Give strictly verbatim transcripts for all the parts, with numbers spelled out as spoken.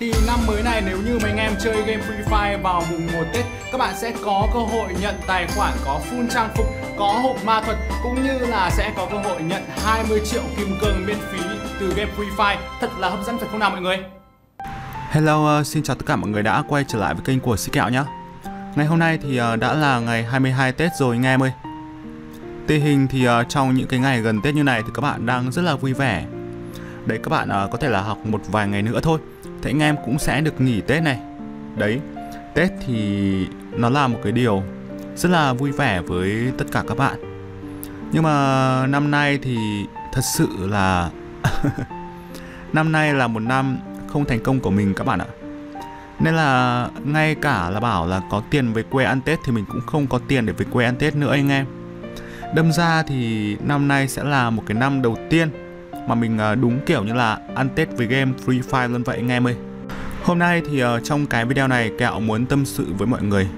Thì năm mới này nếu như mấy anh em chơi game Free Fire vào mùng một Tết, các bạn sẽ có cơ hội nhận tài khoản có full trang phục, có hộp ma thuật, cũng như là sẽ có cơ hội nhận hai mươi triệu kim cương miễn phí từ game Free Fire. Thật là hấp dẫn phải không nào mọi người? Hello, uh, xin chào tất cả mọi người đã quay trở lại với kênh của Sĩ Kẹo nhé. Ngày hôm nay thì uh, đã là ngày hai mươi hai Tết rồi anh em ơi. Tình hình thì uh, trong những cái ngày gần Tết như này thì các bạn đang rất là vui vẻ. Đấy, các bạn uh, có thể là học một vài ngày nữa thôi, thế anh em cũng sẽ được nghỉ Tết này. Đấy, Tết thì nó là một cái điều rất là vui vẻ với tất cả các bạn. Nhưng mà năm nay thì thật sự là năm nay là một năm không thành công của mình các bạn ạ. Nên là ngay cả là bảo là có tiền về quê ăn Tết thì mình cũng không có tiền để về quê ăn Tết nữa anh em. Đâm ra thì năm nay sẽ là một cái năm đầu tiên mà mình đúng kiểu như là ăn Tết với game Free Fire luôn vậy anh em ơi. Hôm nay thì trong cái video này Kẹo muốn tâm sự với mọi người.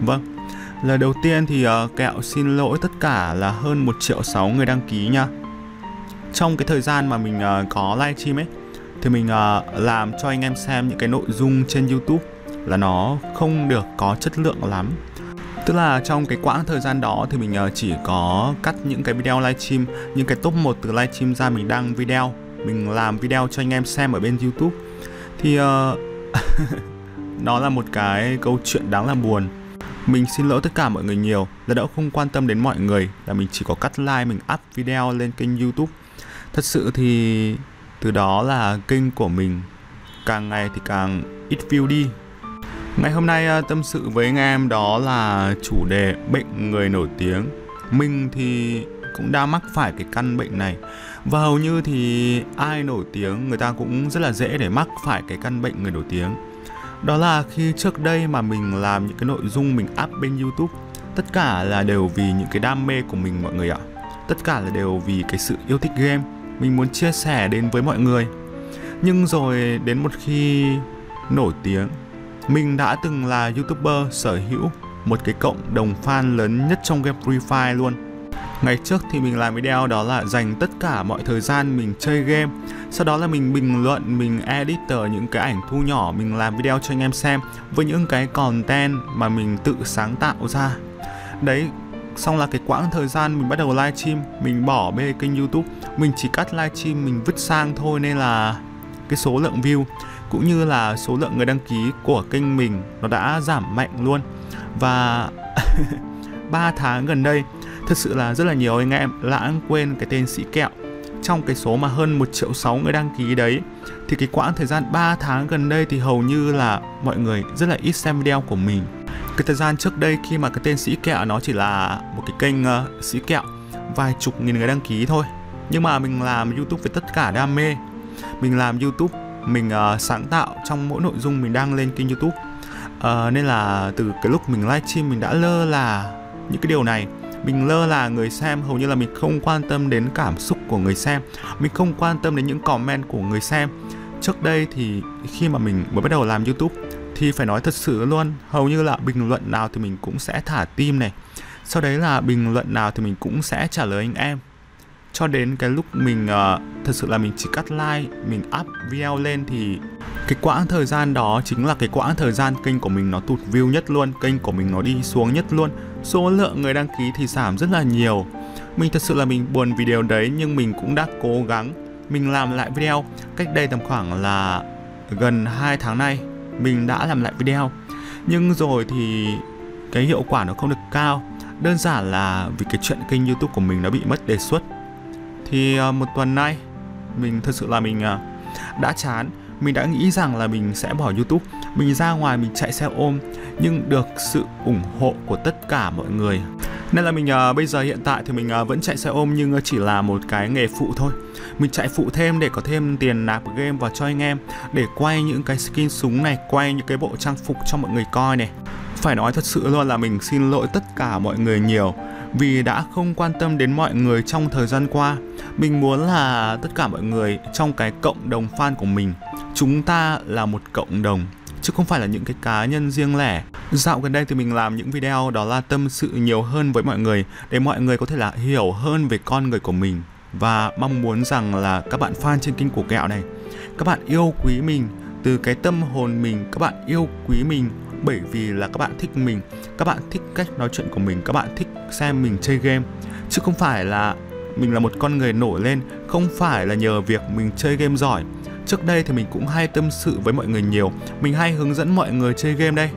Vâng, lời đầu tiên thì Kẹo xin lỗi tất cả là hơn một triệu sáu người đăng ký nha. Trong cái thời gian mà mình có livestream ấy thì mình làm cho anh em xem những cái nội dung trên YouTube là nó không được có chất lượng lắm. Tức là trong cái quãng thời gian đó thì mình chỉ có cắt những cái video livestream, những cái top một từ livestream ra, mình đăng video, mình làm video cho anh em xem ở bên YouTube. Thì nó uh, là một cái câu chuyện đáng là buồn. Mình xin lỗi tất cả mọi người nhiều là đã không quan tâm đến mọi người, là mình chỉ có cắt like, mình up video lên kênh YouTube. Thật sự thì từ đó là kênh của mình càng ngày thì càng ít view đi. Ngày hôm nay tâm sự với anh em đó là chủ đề bệnh người nổi tiếng. Mình thì cũng đã mắc phải cái căn bệnh này. Và hầu như thì ai nổi tiếng người ta cũng rất là dễ để mắc phải cái căn bệnh người nổi tiếng. Đó là khi trước đây mà mình làm những cái nội dung mình up bên YouTube, tất cả là đều vì những cái đam mê của mình mọi người ạ. Tất cả là đều vì cái sự yêu thích game, mình muốn chia sẻ đến với mọi người. Nhưng rồi đến một khi nổi tiếng, mình đã từng là YouTuber sở hữu một cái cộng đồng fan lớn nhất trong game Free Fire luôn. Ngày trước thì mình làm video đó là dành tất cả mọi thời gian mình chơi game, sau đó là mình bình luận, mình edit những cái ảnh thu nhỏ, mình làm video cho anh em xem với những cái content mà mình tự sáng tạo ra. Đấy, xong là cái quãng thời gian mình bắt đầu livestream, mình bỏ bê kênh YouTube, mình chỉ cắt livestream, mình vứt sang thôi, nên là cái số lượng view cũng như là số lượng người đăng ký của kênh mình nó đã giảm mạnh luôn. Và ba tháng gần đây thật sự là rất là nhiều anh em lãng quên cái tên Sĩ Kẹo. Trong cái số mà hơn một triệu sáu người đăng ký đấy, thì cái quãng thời gian ba tháng gần đây thì hầu như là mọi người rất là ít xem video của mình. Cái thời gian trước đây khi mà cái tên Sĩ Kẹo nó chỉ là một cái kênh uh, Sĩ Kẹo vài chục nghìn người đăng ký thôi. Nhưng mà mình làm YouTube với tất cả đam mê. Mình làm YouTube, mình uh, sáng tạo trong mỗi nội dung mình đăng lên kênh YouTube. uh, Nên là từ cái lúc mình livestream mình đã lơ là những cái điều này. Mình lơ là người xem, hầu như là mình không quan tâm đến cảm xúc của người xem, mình không quan tâm đến những comment của người xem. Trước đây thì khi mà mình mới bắt đầu làm YouTube thì phải nói thật sự luôn, hầu như là bình luận nào thì mình cũng sẽ thả tim này. Sau đấy là bình luận nào thì mình cũng sẽ trả lời anh em. Cho đến cái lúc mình uh, thật sự là mình chỉ cắt like, mình up video lên thì cái quãng thời gian đó chính là cái quãng thời gian kênh của mình nó tụt view nhất luôn. Kênh của mình nó đi xuống nhất luôn. Số lượng người đăng ký thì giảm rất là nhiều. Mình thật sự là mình buồn vì điều đấy, nhưng mình cũng đã cố gắng. Mình làm lại video cách đây tầm khoảng là gần hai tháng nay. Mình đã làm lại video, nhưng rồi thì cái hiệu quả nó không được cao. Đơn giản là vì cái chuyện kênh YouTube của mình nó bị mất đề xuất. Thì một tuần nay mình thật sự là mình đã chán. Mình đã nghĩ rằng là mình sẽ bỏ YouTube, mình ra ngoài mình chạy xe ôm, nhưng được sự ủng hộ của tất cả mọi người. Nên là mình bây giờ hiện tại thì mình vẫn chạy xe ôm, nhưng chỉ là một cái nghề phụ thôi. Mình chạy phụ thêm để có thêm tiền nạp game vào cho anh em, để quay những cái skin súng này, quay những cái bộ trang phục cho mọi người coi này. Phải nói thật sự luôn là mình xin lỗi tất cả mọi người nhiều vì đã không quan tâm đến mọi người trong thời gian qua. Mình muốn là tất cả mọi người trong cái cộng đồng fan của mình, chúng ta là một cộng đồng chứ không phải là những cái cá nhân riêng lẻ. Dạo gần đây thì mình làm những video đó là tâm sự nhiều hơn với mọi người, để mọi người có thể là hiểu hơn về con người của mình. Và mong muốn rằng là các bạn fan trên kênh của Kẹo này, các bạn yêu quý mình từ cái tâm hồn mình, các bạn yêu quý mình bởi vì là các bạn thích mình, các bạn thích cách nói chuyện của mình, các bạn thích xem mình chơi game, chứ không phải là mình là một con người nổi lên, không phải là nhờ việc mình chơi game giỏi. Trước đây thì mình cũng hay tâm sự với mọi người nhiều, mình hay hướng dẫn mọi người chơi game đây.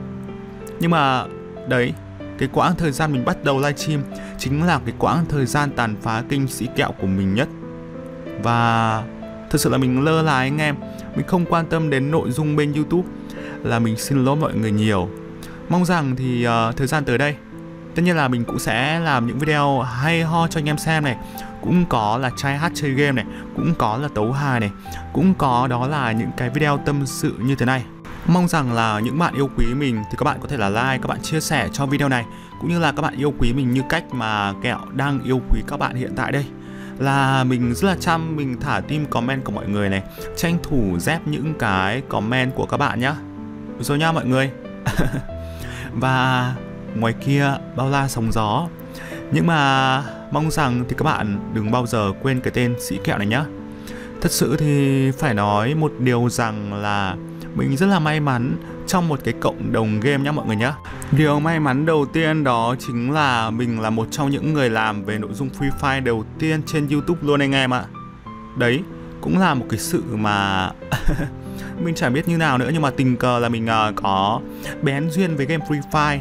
Nhưng mà đấy, cái quãng thời gian mình bắt đầu livestream chính là cái quãng thời gian tàn phá kênh Sĩ Kẹo của mình nhất. Và thật sự là mình lơ là anh em, mình không quan tâm đến nội dung bên YouTube, là mình xin lỗi mọi người nhiều. Mong rằng thì uh, thời gian tới đây, tất nhiên là mình cũng sẽ làm những video hay ho cho anh em xem này, cũng có là try hard chơi game này, cũng có là tấu hài này, cũng có đó là những cái video tâm sự như thế này. Mong rằng là những bạn yêu quý mình thì các bạn có thể là like, các bạn chia sẻ cho video này, cũng như là các bạn yêu quý mình như cách mà Kẹo đang yêu quý các bạn hiện tại đây. Là mình rất là chăm, mình thả tim comment của mọi người này, tranh thủ dép những cái comment của các bạn nhá. Rồi nha mọi người. Và ngoài kia bao la sóng gió, nhưng mà mong rằng thì các bạn đừng bao giờ quên cái tên Sĩ Kẹo này nhá. Thật sự thì phải nói một điều rằng là mình rất là may mắn trong một cái cộng đồng game nhá mọi người nhá. Điều may mắn đầu tiên đó chính là mình là một trong những người làm về nội dung Free Fire đầu tiên trên YouTube luôn anh em ạ. Đấy, cũng là một cái sự mà mình chả biết như nào nữa, nhưng mà tình cờ là mình uh, có bén duyên với game Free Fire.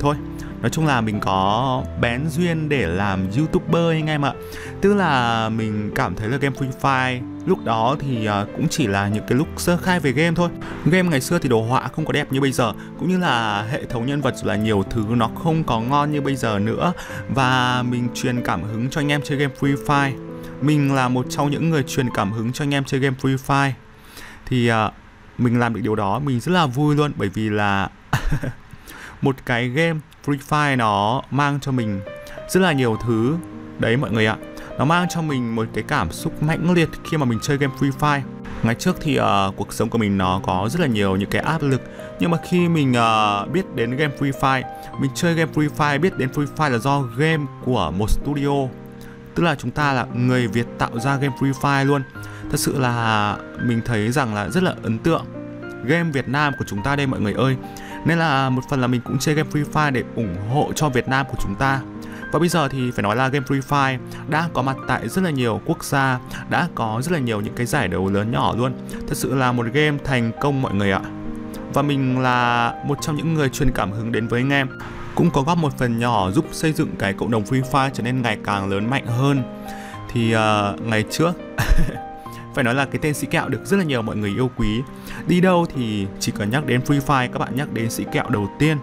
Thôi, nói chung là mình có bén duyên để làm YouTuber anh em ạ. Tức là mình cảm thấy là game Free Fire lúc đó thì cũng chỉ là những cái lúc sơ khai về game thôi. Game ngày xưa thì đồ họa không có đẹp như bây giờ, cũng như là hệ thống nhân vật là nhiều thứ nó không có ngon như bây giờ nữa. Và mình truyền cảm hứng cho anh em chơi game Free Fire. Mình là một trong những người truyền cảm hứng cho anh em chơi game Free Fire. Thì mình làm được điều đó mình rất là vui luôn, bởi vì là một cái game Free Fire nó mang cho mình rất là nhiều thứ. Đấy mọi người ạ, nó mang cho mình một cái cảm xúc mãnh liệt khi mà mình chơi game Free Fire. Ngày trước thì uh, cuộc sống của mình nó có rất là nhiều những cái áp lực. Nhưng mà khi mình uh, biết đến game Free Fire, mình chơi game Free Fire, biết đến Free Fire là do game của một studio. Tức là chúng ta là người Việt tạo ra game Free Fire luôn. Thật sự là mình thấy rằng là rất là ấn tượng game Việt Nam của chúng ta đây mọi người ơi. Nên là một phần là mình cũng chơi game Free Fire để ủng hộ cho Việt Nam của chúng ta. Và bây giờ thì phải nói là game Free Fire đã có mặt tại rất là nhiều quốc gia, đã có rất là nhiều những cái giải đấu lớn nhỏ luôn. Thật sự là một game thành công mọi người ạ. Và mình là một trong những người truyền cảm hứng đến với anh em, cũng có góp một phần nhỏ giúp xây dựng cái cộng đồng Free Fire trở nên ngày càng lớn mạnh hơn. Thì uh, ngày trước phải nói là cái tên Sĩ Kẹo được rất là nhiều mọi người yêu quý. Đi đâu thì chỉ cần nhắc đến Free Fire các bạn nhắc đến Sĩ Kẹo đầu tiên.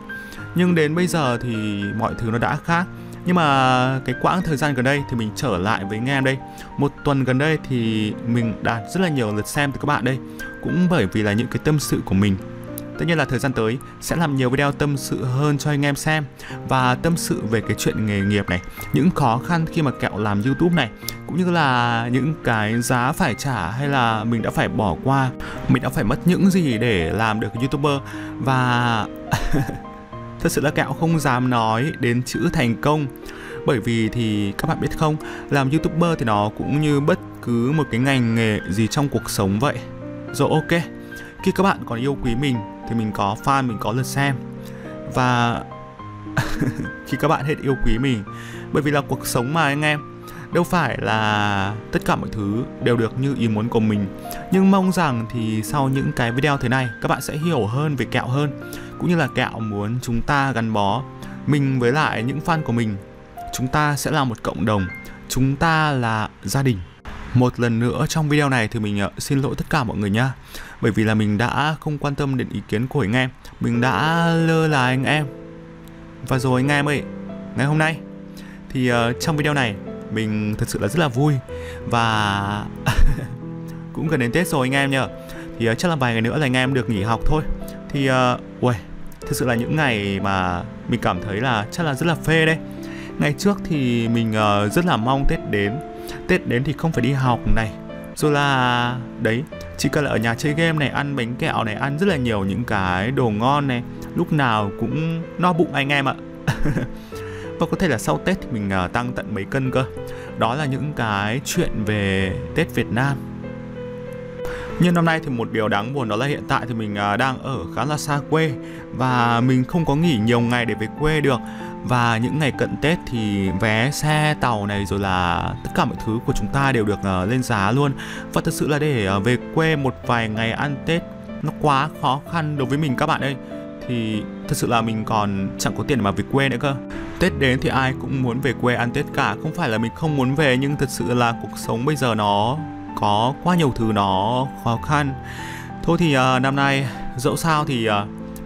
Nhưng đến bây giờ thì mọi thứ nó đã khác. Nhưng mà cái quãng thời gian gần đây thì mình trở lại với anh em đây. Một tuần gần đây thì mình đạt rất là nhiều lượt xem từ các bạn đây, cũng bởi vì là những cái tâm sự của mình. Tất nhiên là thời gian tới sẽ làm nhiều video tâm sự hơn cho anh em xem, và tâm sự về cái chuyện nghề nghiệp này, những khó khăn khi mà Kẹo làm YouTube này, cũng như là những cái giá phải trả hay là mình đã phải bỏ qua, mình đã phải mất những gì để làm được YouTuber. Và thật sự là Kẹo không dám nói đến chữ thành công, bởi vì thì các bạn biết không, làm YouTuber thì nó cũng như bất cứ một cái ngành nghề gì trong cuộc sống vậy. Rồi ok, khi các bạn còn yêu quý mình thì mình có fan, mình có lượt xem. Và khi các bạn hết yêu quý mình, bởi vì là cuộc sống mà anh em, đâu phải là tất cả mọi thứ đều được như ý muốn của mình. Nhưng mong rằng thì sau những cái video thế này các bạn sẽ hiểu hơn về Kẹo hơn, cũng như là Kẹo muốn chúng ta gắn bó mình với lại những fan của mình. Chúng ta sẽ là một cộng đồng, chúng ta là gia đình. Một lần nữa trong video này thì mình xin lỗi tất cả mọi người nha, bởi vì là mình đã không quan tâm đến ý kiến của anh em, mình đã lơ là anh em. Và rồi anh em ơi, ngày hôm nay thì trong video này mình thật sự là rất là vui. Và cũng gần đến Tết rồi anh em nhờ, thì chắc là vài ngày nữa là anh em được nghỉ học thôi. Thì uầy, uh, thật sự là những ngày mà mình cảm thấy là chắc là rất là phê đấy. Ngày trước thì mình uh, rất là mong Tết đến. Tết đến thì không phải đi học này, rồi là đấy, chỉ cần là ở nhà chơi game này, ăn bánh kẹo này, ăn rất là nhiều những cái đồ ngon này, lúc nào cũng no bụng anh em ạ. Và có thể là sau Tết thì mình uh, tăng tận mấy cân cơ. Đó là những cái chuyện về Tết Việt Nam. Nhưng năm nay thì một điều đáng buồn đó là hiện tại thì mình đang ở khá là xa quê và mình không có nghỉ nhiều ngày để về quê được. Và những ngày cận Tết thì vé xe, tàu này rồi là tất cả mọi thứ của chúng ta đều được lên giá luôn. Và thật sự là để về quê một vài ngày ăn Tết nó quá khó khăn đối với mình các bạn ơi. Thì thật sự là mình còn chẳng có tiền mà về quê nữa cơ. Tết đến thì ai cũng muốn về quê ăn Tết cả. Không phải là mình không muốn về, nhưng thật sự là cuộc sống bây giờ nó có quá nhiều thứ nó khó khăn. Thôi thì uh, năm nay dẫu sao thì uh,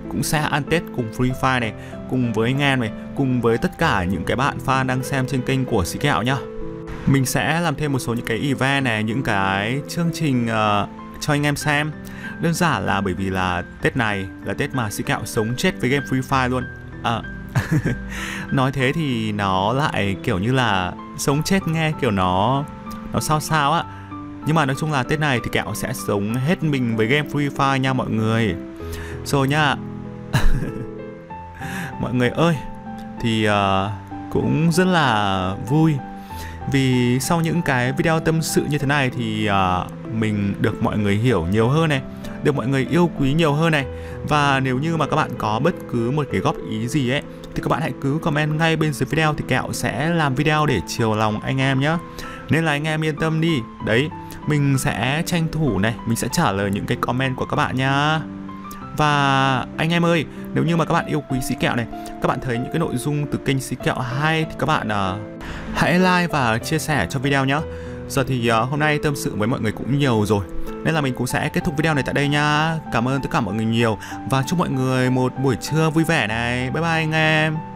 cũng sẽ ăn Tết cùng Free Fire này, cùng với Ngan này, cùng với tất cả những cái bạn fan đang xem trên kênh của Sĩ Kẹo nhá. Mình sẽ làm thêm một số những cái event này, những cái chương trình uh, cho anh em xem. Đơn giản là bởi vì là Tết này là Tết mà Sĩ Kẹo sống chết với game Free Fire luôn. À, nói thế thì nó lại kiểu như là sống chết nghe kiểu nó nó sao sao á. Nhưng mà nói chung là Tết này thì Kẹo sẽ sống hết mình với game Free Fire nha mọi người. Rồi nha. Mọi người ơi, thì uh, cũng rất là vui vì sau những cái video tâm sự như thế này thì uh, mình được mọi người hiểu nhiều hơn này, được mọi người yêu quý nhiều hơn này. Và nếu như mà các bạn có bất cứ một cái góp ý gì ấy thì các bạn hãy cứ comment ngay bên dưới video thì Kẹo sẽ làm video để chiều lòng anh em nhé. Nên là anh em yên tâm đi. Đấy, mình sẽ tranh thủ này, mình sẽ trả lời những cái comment của các bạn nha. Và anh em ơi, nếu như mà các bạn yêu quý Sĩ Kẹo này, các bạn thấy những cái nội dung từ kênh Sĩ Kẹo hay thì các bạn uh, hãy like và chia sẻ cho video nhé. Giờ thì uh, hôm nay tâm sự với mọi người cũng nhiều rồi, nên là mình cũng sẽ kết thúc video này tại đây nha. Cảm ơn tất cả mọi người nhiều và chúc mọi người một buổi trưa vui vẻ này. Bye bye anh em.